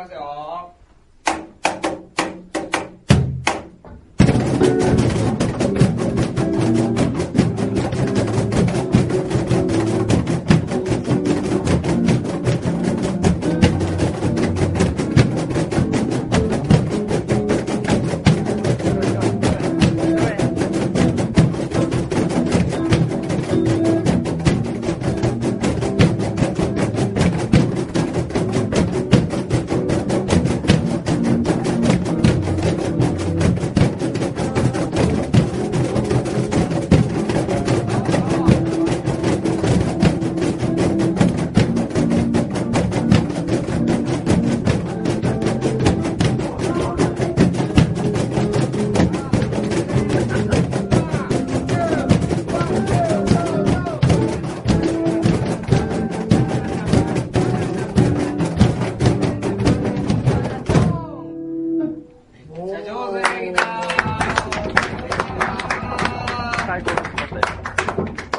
ますよ。最高です。